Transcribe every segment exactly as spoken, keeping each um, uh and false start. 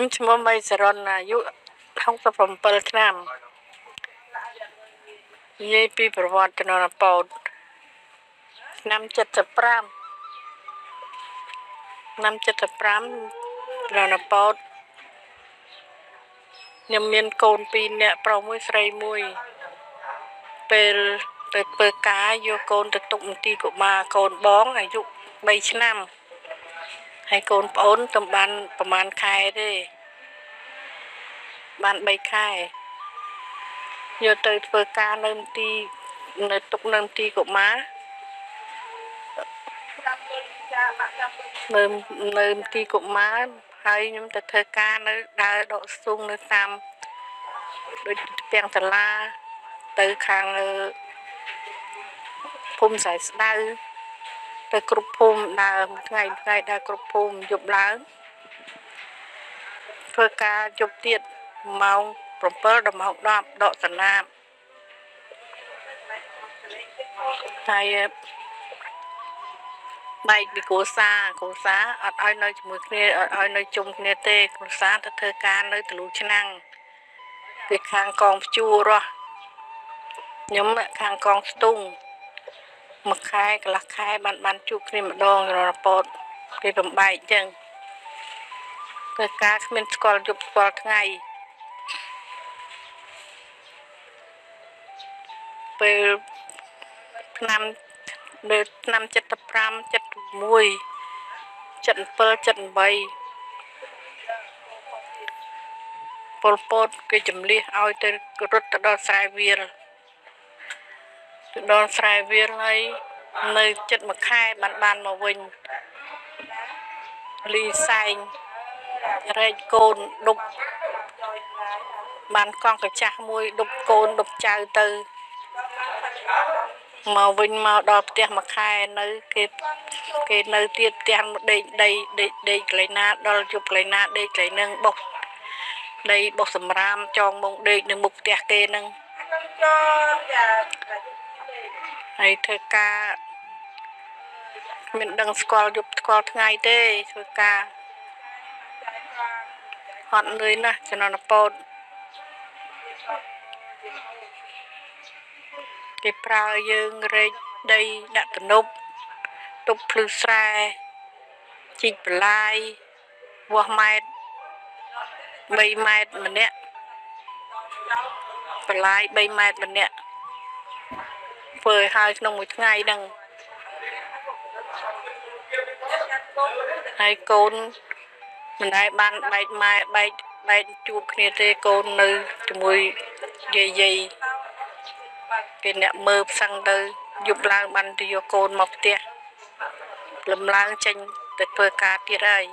Nim chmo mai seron na yu hong sa from pel knam. Ye pi perwat na paud. Nam chất pram. Nam chất pram na paud. Nim mien kon pi ne pro mui srei mui. Pel pel pel ka yu kon tuk tuk ti ko ma kon bong ai yu bay snam. Hai con bốn tầm ban tầm ban khai đi ban bay khai giờ từ vừa ca nâng ti nơi tục nâng ti của má nơi nơi ti của má hay nhưng từ thời ca nơi đã độ sung nơi tam đôi tiếng từ la từ khang phun sải đau đại cục phum là ngày ngày đại cục phum chụp lá, phơi cá chụp tiệt màu proper đầm hồng đậm đỏ sần nam, này bay đi cố xa cố xa ở ai nơi mực này ở ai nơi chung này tê cố xa từ thời cá nơi từ lúa năng từ hàng con chua rồi nhóm lại hàng con tung mặc khai cả lạc khai ban ban chụp kìm một đòn rồi là bột thì bấm bài chân cái cá mình còn chụp vào ngày về năm về năm chất tập ram chất muối chất pơ chất bay bột bột cái chấm ly ao từ rút đo sai viên đón sai viên ấy nơi chất mực khai bàn bàn màu vinh ly xanh rây côn đục bàn con cái cha môi đục côn đục chào từ màu vinh màu đỏ tiền mực khai nơi cái cái nơi tiền tiền đầy đầy đầy đầy lấy na đo chụp lấy na đầy lấy nâng bọc đầy bọc sầm ram tròn mông đầy nâng mục tiền kê nâng này thưa ca mình đang scroll chụp scroll ngày thế thưa ca họ lưới nè cho nó bột cái prao dương rây đây đã từng nộp tụp lư sai chích lai vua mai bay mai mình nè lai bay mai mình nè phơi hai trong một ngày đằng hai con mình hai ban bay mai bay bay chụp kia thế con nơi mùi dày dày cái nẹp mờ sang tới dục lang ban thì do con mọc tia lầm lang tranh từ phơi cá tia đây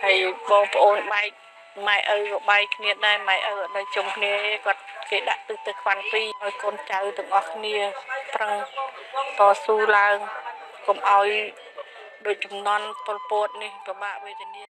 thầy bom ôn bay mày ơi gọi bay kia đây mày ở đây chung kia còn cái đặt từ từ khoan phi rồi con cháu từng ở kia trăng to su lang cũng ao đôi chúng non pol pot này các bạn bây giờ